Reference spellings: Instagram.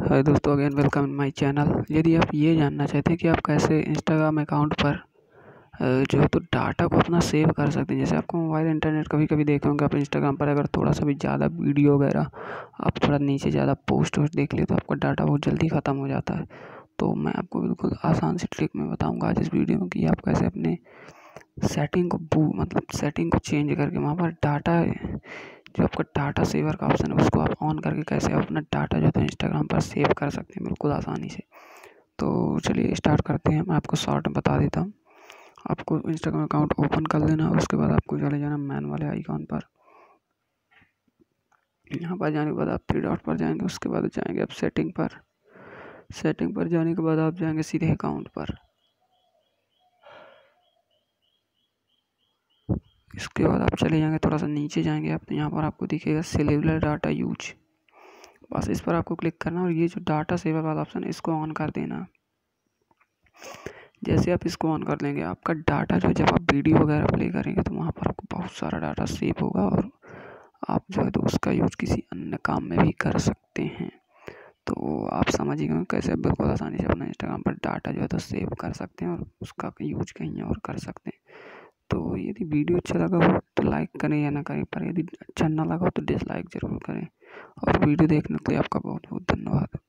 हाय दोस्तों, again welcome in my channel. यदि आप ये जानना चाहते हैं कि आप कैसे इंस्टाग्राम अकाउंट पर जो है तो डाटा को अपना सेव कर सकते हैं, जैसे आपको मोबाइल इंटरनेट कभी कभी देखे होंगे आप इंस्टाग्राम पर अगर थोड़ा सा भी ज़्यादा वीडियो वगैरह आप थोड़ा नीचे ज़्यादा पोस्ट वोस्ट देख ले तो आपका डाटा बहुत जल्दी ख़त्म हो जाता है। तो मैं आपको बिल्कुल आसान सी ट्रिक में बताऊँगा आज इस वीडियो में कि आप कैसे अपने सेटिंग को चेंज करके वहाँ पर डाटा जो आपका डाटा सेवर का ऑप्शन है उसको आप ऑन करके कैसे अपना डाटा जो है इंस्टाग्राम पर सेव कर सकते हैं बिल्कुल आसानी से। तो चलिए स्टार्ट करते हैं। मैं आपको शॉर्ट में बता देता हूँ। आपको इंस्टाग्राम अकाउंट ओपन कर लेना, उसके बाद आपको चले जाना मैन वाले आइकॉन पर। यहाँ पर जाने के बाद आप थ्री डॉट पर जाएंगे, उसके बाद जाएंगे आप सेटिंग पर। सेटिंग पर जाने के बाद आप जाएँगे सीधे अकाउंट पर। इसके बाद आप चले जाएंगे थोड़ा सा नीचे जाएंगे आप, तो यहाँ पर आपको दिखेगा सेलुलर डाटा यूज। बस इस पर आपको क्लिक करना और ये जो डाटा सेवर वाला ऑप्शन है इसको ऑन कर देना। जैसे आप इसको ऑन कर लेंगे आपका डाटा जो जब आप वीडियो वगैरह प्ले करेंगे तो वहाँ पर आपको बहुत सारा डाटा सेव होगा और आप जो है तो उसका यूज किसी अन्य काम में भी कर सकते हैं। तो आप समझ ही गए कैसे बिल्कुल आसानी से अपना इंस्टाग्राम पर डाटा जो है तो सेव कर सकते हैं और उसका यूज कहीं और कर सकते हैं। तो यदि वीडियो अच्छा लगा हो तो लाइक करें या ना करें, पर यदि अच्छा ना लगा हो तो डिसलाइक ज़रूर करें। और वीडियो देखने के लिए आपका बहुत बहुत धन्यवाद।